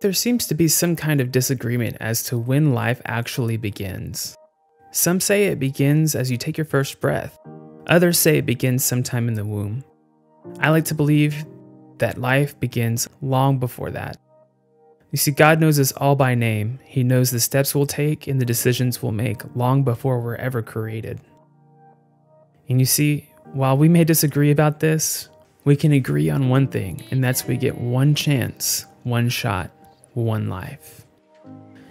There seems to be some kind of disagreement as to when life actually begins. Some say it begins as you take your first breath. Others say it begins sometime in the womb. I like to believe that life begins long before that. You see, God knows us all by name. He knows the steps we'll take and the decisions we'll make long before we're ever created. And you see, while we may disagree about this, we can agree on one thing, and that's we get one chance, one shot, one life.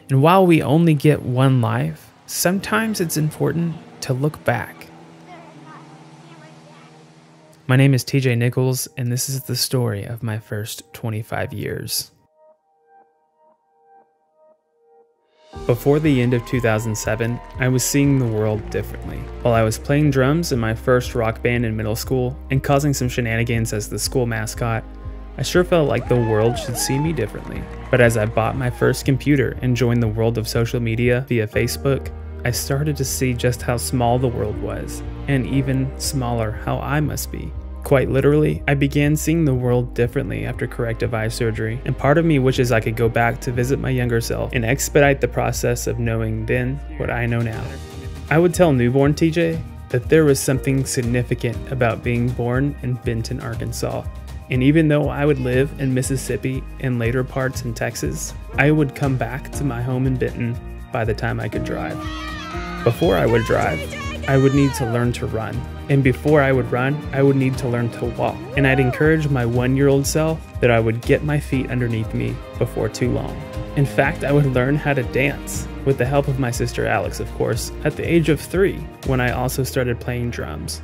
And while we only get one life, sometimes it's important to look back. My name is TJ Nichols, and this is the story of my first 25 years. Before the end of 2007, I was seeing the world differently. While I was playing drums in my first rock band in middle school and causing some shenanigans as the school mascot, I sure felt like the world should see me differently. But as I bought my first computer and joined the world of social media via Facebook, I started to see just how small the world was, and even smaller how I must be. Quite literally, I began seeing the world differently after corrective eye surgery, and part of me wishes I could go back to visit my younger self and expedite the process of knowing then what I know now. I would tell newborn TJ that there was something significant about being born in Benton, Arkansas. And even though I would live in Mississippi and later parts in Texas, I would come back to my home in Benton by the time I could drive. Before I would drive, I would need to learn to run. And before I would run, I would need to learn to walk. And I'd encourage my one-year-old self that I would get my feet underneath me before too long. In fact, I would learn how to dance, with the help of my sister Alex, of course, at the age of 3, when I also started playing drums.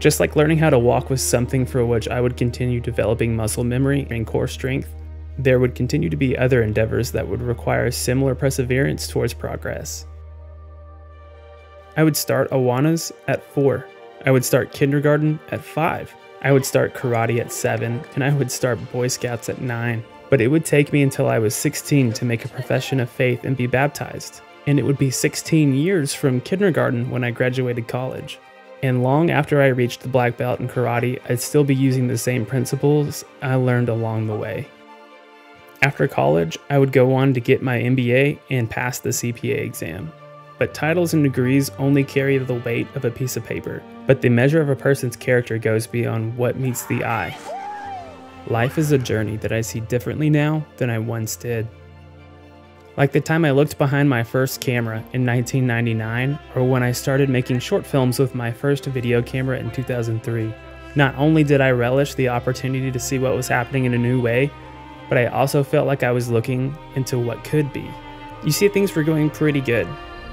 Just like learning how to walk was something for which I would continue developing muscle memory and core strength, there would continue to be other endeavors that would require similar perseverance towards progress. I would start Awanas at 4. I would start kindergarten at 5. I would start karate at 7, and I would start Boy Scouts at 9. But it would take me until I was 16 to make a profession of faith and be baptized. And it would be 16 years from kindergarten when I graduated college. And long after I reached the black belt in karate, I'd still be using the same principles I learned along the way. After college, I would go on to get my MBA and pass the CPA exam. But titles and degrees only carry the weight of a piece of paper. But the measure of a person's character goes beyond what meets the eye. Life is a journey that I see differently now than I once did. Like the time I looked behind my first camera in 1999, or when I started making short films with my first video camera in 2003. Not only did I relish the opportunity to see what was happening in a new way, but I also felt like I was looking into what could be. You see, things were going pretty good.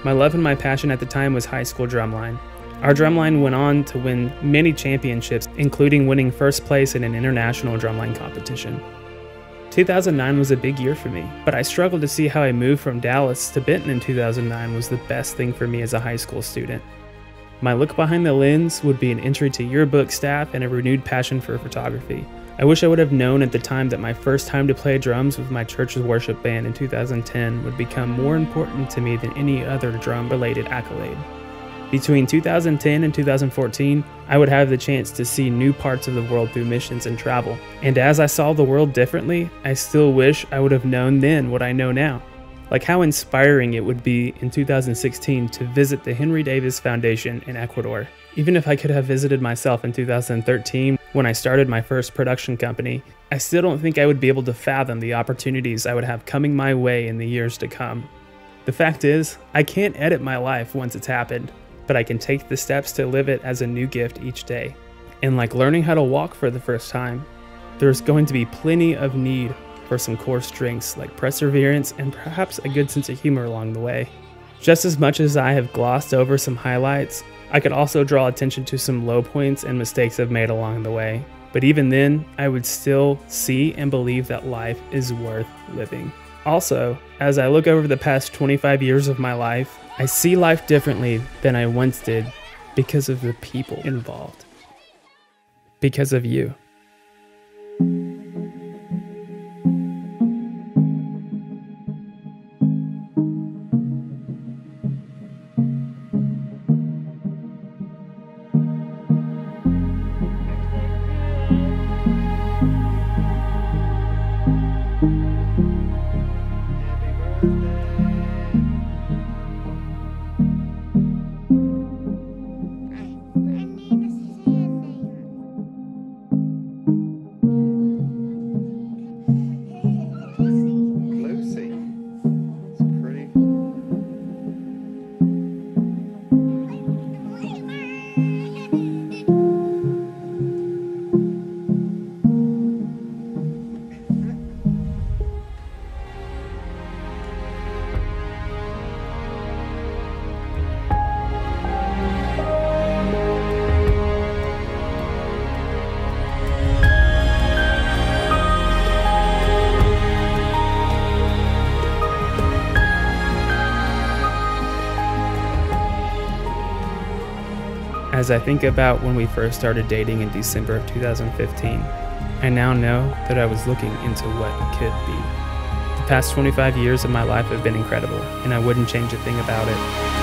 My love and my passion at the time was high school drumline. Our drumline went on to win many championships, including winning first place in an international drumline competition. 2009 was a big year for me, but I struggled to see how I moved from Dallas to Benton in 2009 was the best thing for me as a high school student. My look behind the lens would be an entry to yearbook staff and a renewed passion for photography. I wish I would have known at the time that my first time to play drums with my church's worship band in 2010 would become more important to me than any other drum-related accolade. Between 2010 and 2014, I would have the chance to see new parts of the world through missions and travel. And as I saw the world differently, I still wish I would have known then what I know now. Like how inspiring it would be in 2016 to visit the Henry Davis Foundation in Ecuador. Even if I could have visited myself in 2013 when I started my first production company, I still don't think I would be able to fathom the opportunities I would have coming my way in the years to come. The fact is, I can't edit my life once it's happened, but I can take the steps to live it as a new gift each day. And like learning how to walk for the first time, there's going to be plenty of need for some core strengths like perseverance and perhaps a good sense of humor along the way. Just as much as I have glossed over some highlights, I could also draw attention to some low points and mistakes I've made along the way. But even then, I would still see and believe that life is worth living. Also, as I look over the past 25 years of my life, I see life differently than I once did because of the people involved. Because of you. As I think about when we first started dating in December of 2015, I now know that I was looking into what could be. The past 25 years of my life have been incredible, and I wouldn't change a thing about it.